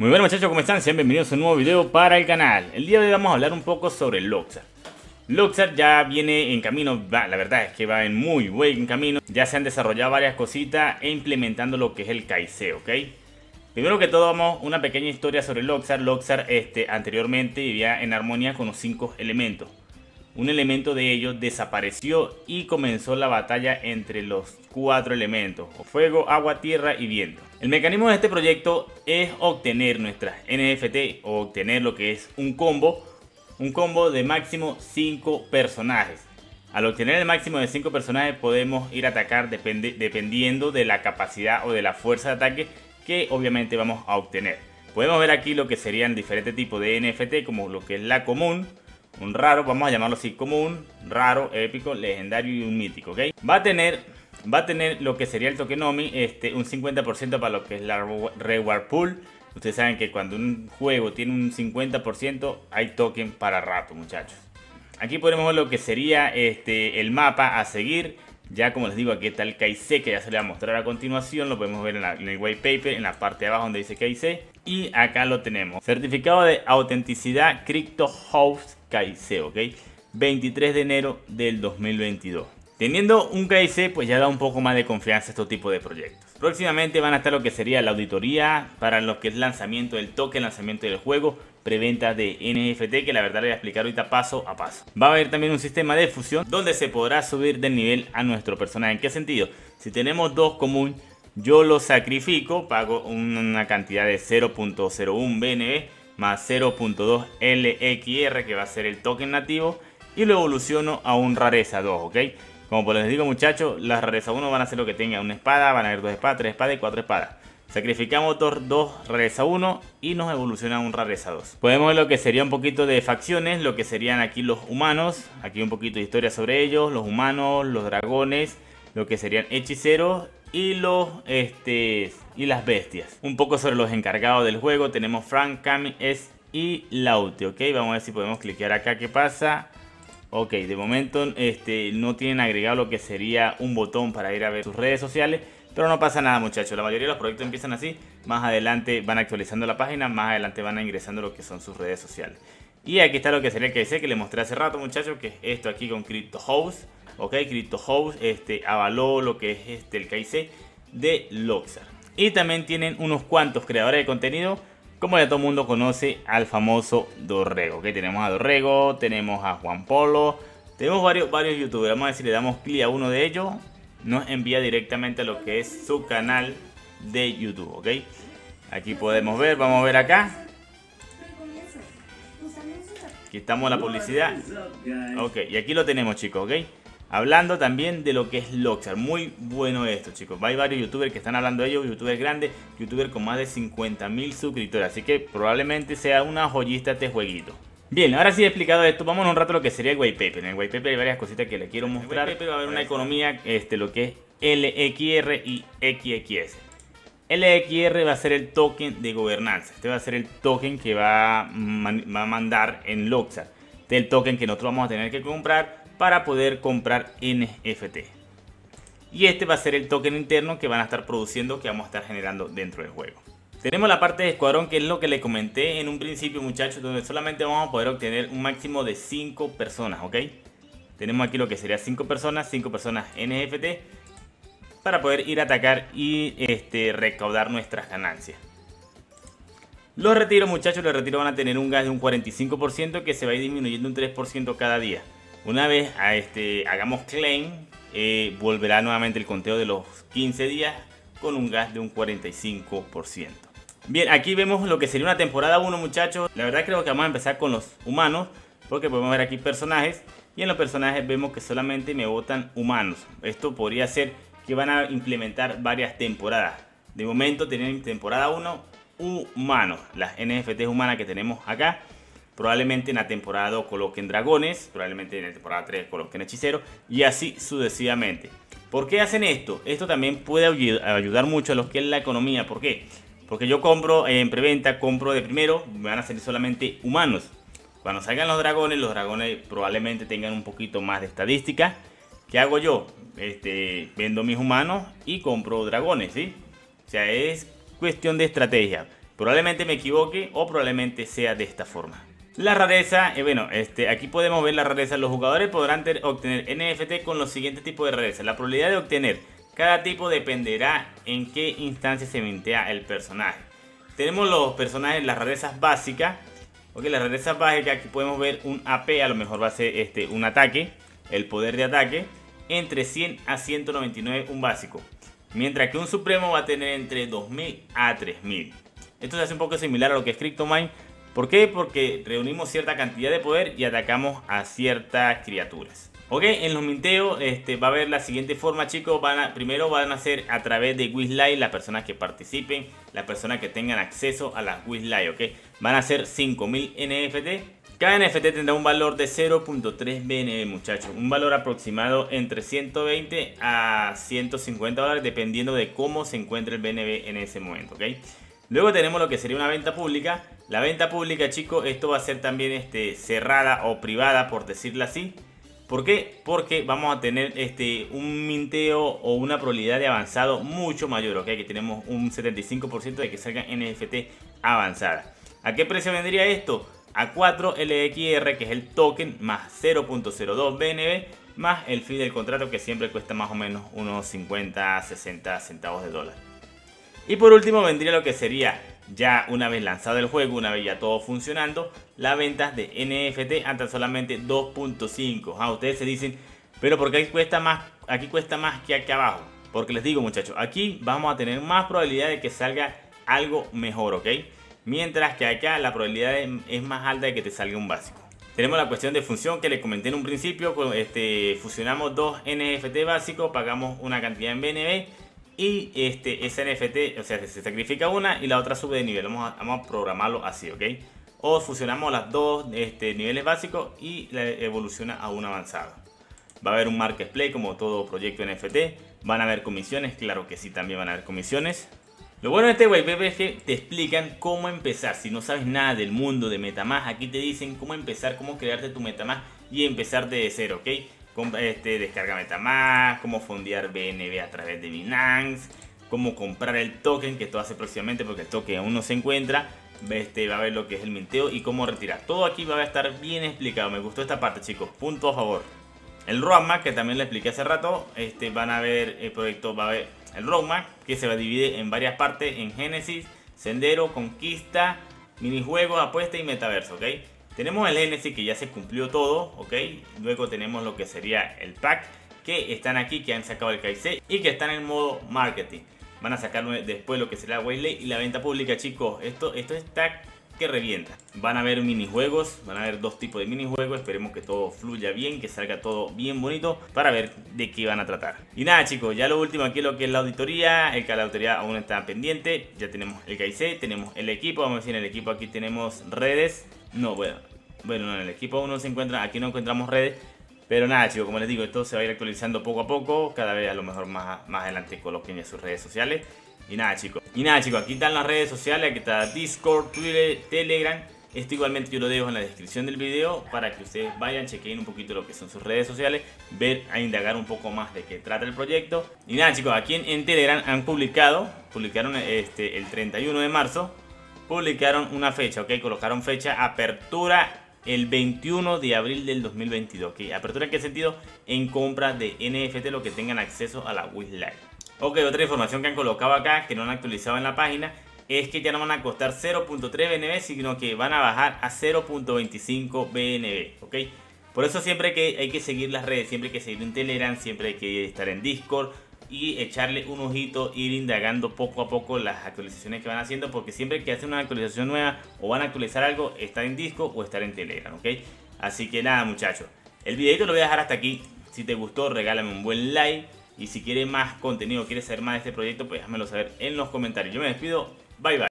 Muy bien, muchachos, ¿cómo están? Sean bienvenidos a un nuevo video para el canal. El día de hoy vamos a hablar un poco sobre Loxar. Loxar ya viene en camino, la verdad es que va en muy buen camino. Ya se han desarrollado varias cositas e implementando lo que es el Kaiseo, ¿ok? Primero que todo, vamos a una pequeña historia sobre Loxar. Loxar anteriormente vivía en armonía con los 5 elementos. Un elemento de ellos desapareció y comenzó la batalla entre los 4 elementos: fuego, agua, tierra y viento. El mecanismo de este proyecto es obtener nuestras NFT o obtener lo que es un combo de máximo 5 personajes. Al obtener el máximo de 5 personajes podemos ir a atacar dependiendo de la capacidad o de la fuerza de ataque que obviamente vamos a obtener. Podemos ver aquí lo que serían diferentes tipos de NFT, como lo que es la común, un raro, vamos a llamarlo así, común, raro, épico, legendario y un mítico, ¿ok? Va a tener lo que sería el tokenomi, un 50% para lo que es la reward pool. Ustedes saben que cuando un juego tiene un 50% hay token para rato, muchachos. Aquí podemos ver lo que sería el mapa a seguir. Ya como les digo, aquí está el KYC, que ya se le va a mostrar a continuación. Lo podemos ver en el white paper, en la parte de abajo donde dice KYC. Y acá lo tenemos. Certificado de autenticidad Crypto Host KYC, ¿ok? 23 de enero del 2022. Teniendo un KYC, pues ya da un poco más de confianza a estos tipos de proyectos. Próximamente van a estar lo que sería la auditoría para lo que es lanzamiento del token, lanzamiento del juego, preventa de NFT, que la verdad les voy a explicar ahorita paso a paso. Va a haber también un sistema de fusión donde se podrá subir de nivel a nuestro personaje. ¿En qué sentido? Si tenemos 2 comunes, yo lo sacrifico, pago una cantidad de 0.01 BNB más 0.2 LXR, que va a ser el token nativo, y lo evoluciono a un rareza 2, ¿ok? Como les digo, muchachos, las rareza 1 van a ser lo que tenga una espada, van a haber 2 espadas, 3 espadas y 4 espadas. Sacrificamos 2 rareza 1 y nos evoluciona a un rareza 2. Podemos ver lo que sería un poquito de facciones, lo que serían aquí los humanos, aquí un poquito de historia sobre ellos, los humanos, los dragones, lo que serían hechiceros y las bestias. Un poco sobre los encargados del juego. Tenemos Frank, Cami, Es y Laute, ok. Vamos a ver si podemos cliquear acá qué pasa. Ok, de momento no tienen agregado lo que sería un botón para ir a ver sus redes sociales, pero no pasa nada, muchachos. La mayoría de los proyectos empiezan así. Más adelante van actualizando la página, más adelante van ingresando lo que son sus redes sociales. Y aquí está lo que sería el KC que les mostré hace rato, muchachos, que es esto aquí con Crypto Host. Ok, Crypto Host avaló lo que es el KC de Loxar. Y también tienen unos cuantos creadores de contenido, como ya todo el mundo conoce al famoso Dorrego. Ok, tenemos a Dorrego, tenemos a Juan Polo, tenemos varios youtubers. Vamos a ver si le damos clic a uno de ellos, nos envía directamente a lo que es su canal de YouTube. Ok, aquí podemos ver, vamos a ver acá. Aquí estamos la publicidad. Ok, y aquí lo tenemos, chicos, ok. Hablando también de lo que es Loxar. Muy bueno esto, chicos. Hay varios youtubers que están hablando de ellos. Youtubers grandes, youtubers con más de 50.000 suscriptores. Así que probablemente sea una joyita este jueguito. Bien, ahora sí he explicado esto. Vamos a un rato a lo que sería el white paper. En el white paper hay varias cositas que les quiero mostrar. En el white paper va a haber una economía, lo que es LXR y XXS. LXR va a ser el token de gobernanza. Este va a ser el token que va a mandar en Loxar. Este es el token que nosotros vamos a tener que comprar para poder comprar NFT. Y este va a ser el token interno que van a estar produciendo, que vamos a estar generando dentro del juego. Tenemos la parte de escuadrón, que es lo que les comenté en un principio, muchachos, donde solamente vamos a poder obtener un máximo de 5 personas, ¿ok? Tenemos aquí lo que sería 5 personas NFT, para poder ir a atacar y recaudar nuestras ganancias. Los retiros, muchachos, los retiros van a tener un gas de un 45% que se va a ir disminuyendo un 3% cada día. Una vez hagamos claim, volverá nuevamente el conteo de los 15 días con un gas de un 45%. Bien, aquí vemos lo que sería una temporada 1, muchachos. La verdad creo que vamos a empezar con los humanos, porque podemos ver aquí personajes. Y en los personajes vemos que solamente me votan humanos. Esto podría ser que van a implementar varias temporadas. De momento tienen temporada 1 humanos. Las NFTs humanas que tenemos acá. Probablemente en la temporada 2 coloquen dragones, probablemente en la temporada 3 coloquen hechiceros y así sucesivamente. ¿Por qué hacen esto? Esto también puede ayudar mucho a lo que es la economía. ¿Por qué? Porque yo compro en preventa, compro de primero, me van a salir solamente humanos. Cuando salgan los dragones probablemente tengan un poquito más de estadística. ¿Qué hago yo? Vendo mis humanos y compro dragones, ¿sí? O sea, es cuestión de estrategia. Probablemente me equivoque o probablemente sea de esta forma. La rareza, aquí podemos ver la rareza. Los jugadores podrán obtener NFT con los siguientes tipos de rareza. La probabilidad de obtener cada tipo dependerá en qué instancia se mintea el personaje. Tenemos los personajes, las rarezas básicas. Ok, las rarezas básicas, aquí podemos ver un AP, a lo mejor va a ser un ataque, el poder de ataque, entre 100 a 199 un básico. Mientras que un supremo va a tener entre 2000 a 3000. Esto se hace un poco similar a lo que es CryptoMine. ¿Por qué? Porque reunimos cierta cantidad de poder y atacamos a ciertas criaturas. Ok, en los minteos va a haber la siguiente forma, chicos. Primero van a ser a través de WizLight las personas que participen, las personas que tengan acceso a las WizLight, ok. Van a ser 5000 NFT. Cada NFT tendrá un valor de 0.3 BNB, muchachos. Un valor aproximado entre 120 a 150 dólares, dependiendo de cómo se encuentre el BNB en ese momento, ok. Luego tenemos lo que sería una venta pública. La venta pública, chicos, esto va a ser también cerrada o privada, por decirlo así. ¿Por qué? Porque vamos a tener un minteo o una probabilidad de avanzado mucho mayor, ¿ok? Que tenemos un 75% de que salgan NFT avanzada. ¿A qué precio vendría esto? A 4 LXR, que es el token, más 0.02 BNB, más el fee del contrato, que siempre cuesta más o menos unos 50 a 60 centavos de dólar. Y por último vendría lo que sería, ya una vez lanzado el juego, una vez ya todo funcionando, las ventas de NFT hasta solamente 2.5. Ustedes se dicen, pero ¿por qué aquí cuesta más que aquí abajo? Porque les digo, muchachos, aquí vamos a tener más probabilidad de que salga algo mejor, ¿ok? Mientras que acá la probabilidad es más alta de que te salga un básico. Tenemos la cuestión de función que les comenté en un principio. Fusionamos dos NFT básicos, pagamos una cantidad en BNB. Y ese NFT, o sea, se sacrifica una y la otra sube de nivel. Vamos a programarlo así, ¿ok? O fusionamos las dos niveles básicos y la evoluciona a un avanzado. Va a haber un marketplace como todo proyecto NFT. Van a haber comisiones, claro que sí, también van a haber comisiones. Lo bueno de este white paper es que te explican cómo empezar. Si no sabes nada del mundo de MetaMask, aquí te dicen cómo empezar, cómo crearte tu MetaMask y empezar de cero, ¿ok? Descarga MetaMask, cómo fondear BNB a través de Binance, cómo comprar el token, que esto hace próximamente porque el token aún no se encuentra. Va a ver lo que es el minteo y cómo retirar. Todo aquí va a estar bien explicado. Me gustó esta parte, chicos, punto a favor. El roadmap, que también le expliqué hace rato, van a ver el proyecto, va a haber el roadmap que se va a dividir en varias partes, en Genesis, sendero, conquista, minijuegos, apuesta y metaverso, ¿ok? Tenemos el Genesis, que ya se cumplió todo, ok. Luego tenemos lo que sería el pack, que están aquí, que han sacado el KYC y que están en modo marketing. Van a sacar después lo que será Waylay y la venta pública, chicos. Esto está que revienta. Van a haber minijuegos, van a haber dos tipos de minijuegos. Esperemos que todo fluya bien, que salga todo bien bonito para ver de qué van a tratar. Y nada, chicos, ya lo último aquí es lo que es la auditoría. La auditoría aún está pendiente. Ya tenemos el KYC, tenemos el equipo. Vamos a decir, en el equipo aquí tenemos redes. Bueno, en el equipo aún no se encuentra, aquí no encontramos redes. Pero nada, chicos, como les digo, esto se va a ir actualizando poco a poco. Cada vez a lo mejor más adelante coloquen ya sus redes sociales. Y nada, chicos, aquí están las redes sociales. Aquí está Discord, Twitter, Telegram. Esto igualmente yo lo dejo en la descripción del video para que ustedes vayan, chequen un poquito lo que son sus redes sociales, ver, a indagar un poco más de qué trata el proyecto. Y nada, chicos, aquí en Telegram han publicaron el 31 de marzo. Publicaron una fecha, ok, colocaron fecha apertura el 21 de abril del 2022, ok. Apertura en qué sentido, en compras de NFT, lo que tengan acceso a la WizLight. Ok, otra información que han colocado acá, que no han actualizado en la página, es que ya no van a costar 0.3 BNB, sino que van a bajar a 0.25 BNB, ok. Por eso siempre que hay que seguir las redes, siempre hay que seguir en Telegram, siempre hay que estar en Discord y echarle un ojito, ir indagando poco a poco las actualizaciones que van haciendo, porque siempre que hacen una actualización nueva o van a actualizar algo, estar en Discord o estar en Telegram, ¿ok? Así que nada, muchachos, el videito lo voy a dejar hasta aquí. Si te gustó, regálame un buen like, y si quieres más contenido, quieres saber más de este proyecto, pues déjamelo saber en los comentarios. Yo me despido, bye bye.